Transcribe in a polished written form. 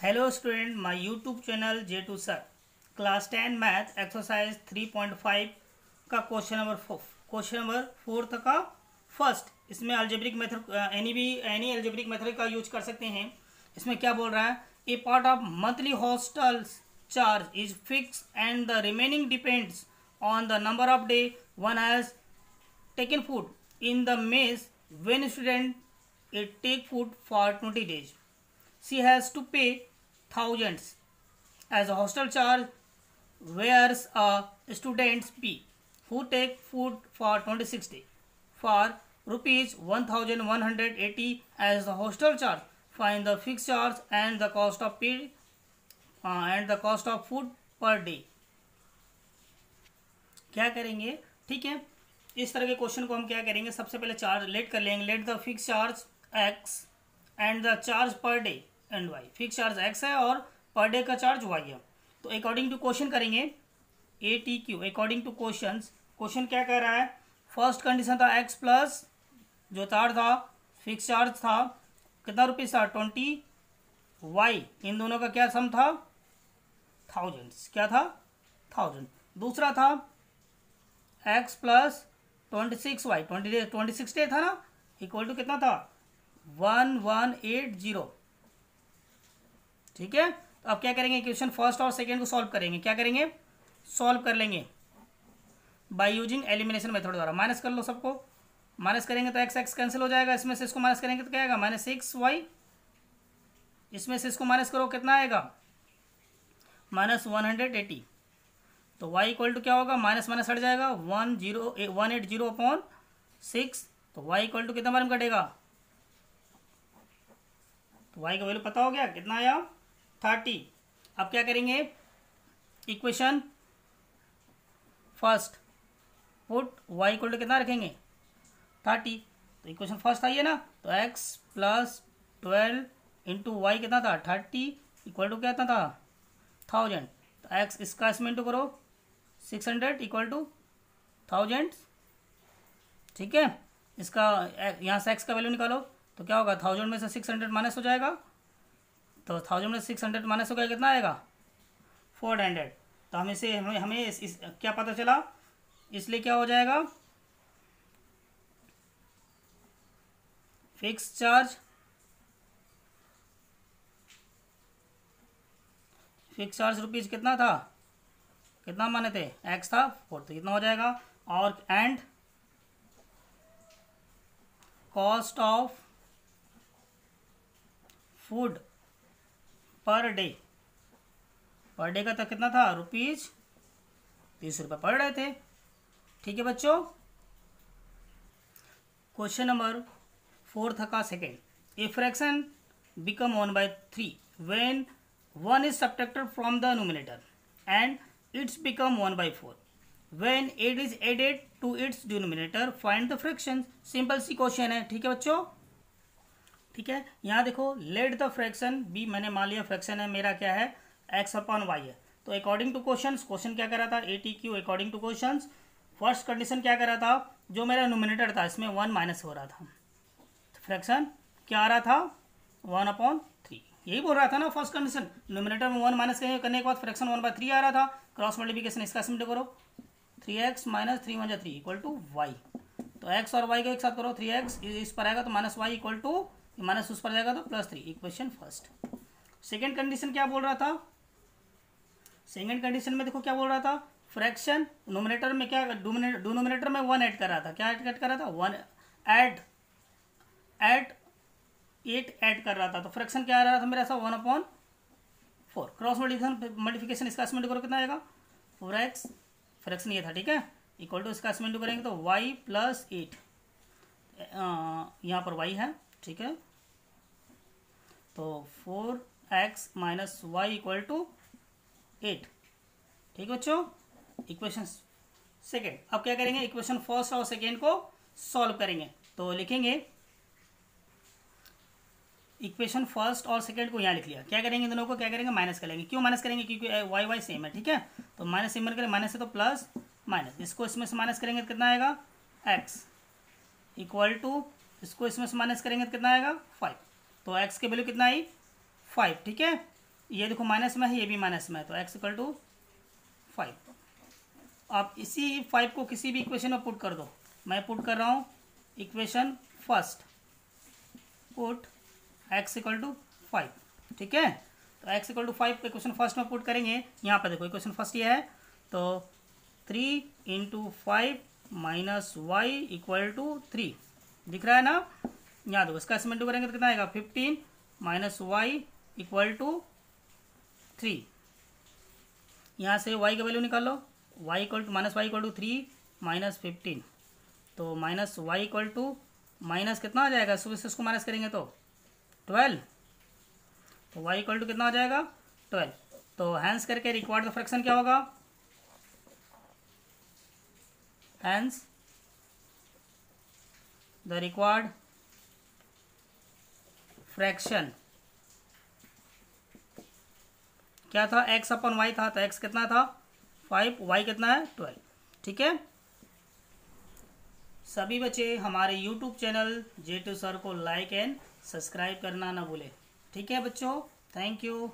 Hello student, my YouTube channel J2 SIR। Class 10 math exercise 3.5 का question number 4 तक का first. इसमें algebraic method any algebraic method का use कर सकते हैं। इसमें क्या बोल रहा है, a part of monthly hostel charge is fix and the remaining depends on the number of day one has taken food in the mess when student it take food for 20 days। She has to pay thousands as a hostel charge, whereas a student B who take food for 26 days for rupees 1,180 as the hostel charge. Find the fixed charge and the cost of food per day. क्या करेंगे? ठीक है, इस तरह के question को हम क्या करेंगे, सबसे पहले चार्ज लेट कर लेंगे। Let the fix charge x and the charge per day and Y. Fix charge x है और पर डे का चार्ज वाई है। तो अकॉर्डिंग टू क्वेश्चन करेंगे ATQ। अकॉर्डिंग टू क्वेश्चन क्या कह रहा है, फर्स्ट कंडीशन था एक्स प्लस जो चार्ज था फिक्स चार्ज था कितना रुपीज़ था 20 वाई। इन दोनों का क्या सम था 1000s। क्या था 1000। दूसरा था एक्स प्लस 26 वाई 26 डे था ना, इक्वल टू कितना था 1180। ठीक है, तो अब क्या करेंगे, क्वेश्चन फर्स्ट और सेकंड को सॉल्व करेंगे। क्या करेंगे, सॉल्व कर लेंगे बाय यूजिंग एलिमिनेशन मेथड द्वारा। माइनस कर लो सबको, माइनस करेंगे तो एक्स एक्स कैंसिल हो जाएगा। इसमें से इसको माइनस करेंगे तो क्या आएगा -6y। इसमें से इसको माइनस करो कितना आएगा -180। तो y इक्वल टू क्या होगा, माइनस माइनस हट जाएगा 180 अपॉन 6। तो y इक्वल टू कितना बार में कटेगा, y का वैल्यू पता हो गया कितना आया 30। अब क्या करेंगे, equation first put y equal to कितना रखेंगे 30। तो इक्वेशन फर्स्ट आई है ना, तो x प्लस 12 इंटू वाई कितना था 30 इक्वल टू क्या था 1000। तो x इसका इसमें इंटू करो 600 इक्वल टू 1000। ठीक है, इसका यहाँ से x का वैल्यू निकालो तो क्या होगा 1000 में से 600 माइनस हो जाएगा। तो 1000 में 600 माइनस हो गया कितना आएगा 400। तो हम इसे हमें इस क्या पता चला, इसलिए क्या हो जाएगा फिक्स चार्ज रुपीज कितना था, कितना माने थे एक्स था 4, तो कितना हो जाएगा और and cost of food per day. Per day का तो कितना था रुपीज 30 रुपये पड़ रहे थे। ठीक है बच्चों, क्वेश्चन नंबर 4 था second. A fraction become 1/3 when 1 is subtracted from the numerator and its become 1/4 when 8 is added to its denominator. Find the fraction. Simple सी क्वेश्चन है। ठीक है बच्चों, ठीक है, यहाँ देखो लेट द फ्रैक्शन बी, मैंने मान लिया फ्रैक्शन है मेरा क्या है एक्स अपॉन वाई है। तो अकॉर्डिंग टू क्वेश्चन क्या करा था ATQ। According to question first condition क्या करा था, जो मेरा न्यूमिनेटर था इसमें 1 माइनस हो रहा था, तो फ्रैक्शन क्या आ रहा था 1/3। यही बोल रहा था ना फर्स्ट कंडीशन, न्यूमिनेटर में 1 माइनस करने के बाद फ्रैक्शन 1/3 आ रहा था। क्रॉस मल्टीप्लिकेशन इसका सिंपल करो 3x - 3 × 3 इक्वल टू वाई। तो एक्स और वाई को एक साथ करो 3x इस पर आएगा तो -y इक्वल टू माइनस उस पर जाएगा तो +3। Equation first. सेकेंड कंडीशन क्या बोल रहा था, सेकेंड कंडीशन में देखो क्या बोल रहा था, फ्रैक्शन न्यूमरेटर में क्या डिनोमिनेटर में 1 ऐड कर रहा था। क्या ऐड कर रहा था 1 ऐड कर रहा था। तो फ्रैक्शन क्या आ रहा था मेरा सा 1/4। क्रॉस मल्टीप्लिकेशन इसका इसमें करो कितना आएगा 4x, फ्रैक्शन ये था। ठीक है, इक्वल टू इसका इसमें करेंगे तो y प्लस 8, यहाँ पर y है। ठीक है, तो 4x minus y equal to 8। ठीक है बच्चों, इक्वेशन सेकेंड। अब क्या करेंगे, इक्वेशन फर्स्ट और सेकेंड को सॉल्व करेंगे। तो लिखेंगे इक्वेशन फर्स्ट और सेकेंड को यहाँ लिख लिया। क्या करेंगे, दोनों को क्या करेंगे माइनस करेंगे। क्यों माइनस करेंगे, क्योंकि वाई वाई सेम है। ठीक है, तो माइनस सिंबल करें, माइनस है तो प्लस माइनस, इसको इसमें से माइनस करेंगे तो कितना आएगा एक्स इक्वल टू, इसको इसमें से माइनस करेंगे तो कितना आएगा 5। तो x के वैल्यू कितना आई 5। ठीक है, ये देखो माइनस में है, ये भी माइनस में है, तो एक्स इक्वल टू 5। आप इसी 5 को किसी भी इक्वेशन में पुट कर दो। मैं पुट कर रहा हूँ equation first, put x equal to 5, ठीक है। तो x equal to 5 equation first में पुट करेंगे। यहाँ पर देखो इक्वेशन फर्स्ट ये है, तो 3 × 5 माइनस वाई इक्वल टू 3, दिख रहा है ना। यहाँ देखो इसका एस्टिमेट करेंगे तो कितना आएगा, 15 माइनस वाई इक्वल टू 3। यहाँ से y का वैल्यू निकाल लो, y equal to minus y equal to 3 minus 15, तो minus y equal to minus कितना आ जाएगा, सुबह से इसको माइनस करेंगे तो 12, तो y इक्वल टू कितना आ जाएगा 12। तो हैंस करके रिक्वायर्ड द फ्रैक्शन क्या होगा, हैंस द रिक्वायर्ड फ्रैक्शन क्या था, x अपन वाई था, तो x कितना था 5, y कितना है 12, ठीक है। सभी बच्चे हमारे YouTube चैनल J2 SIR को लाइक एंड सब्सक्राइब करना ना भूले, ठीक है बच्चों। Thank you.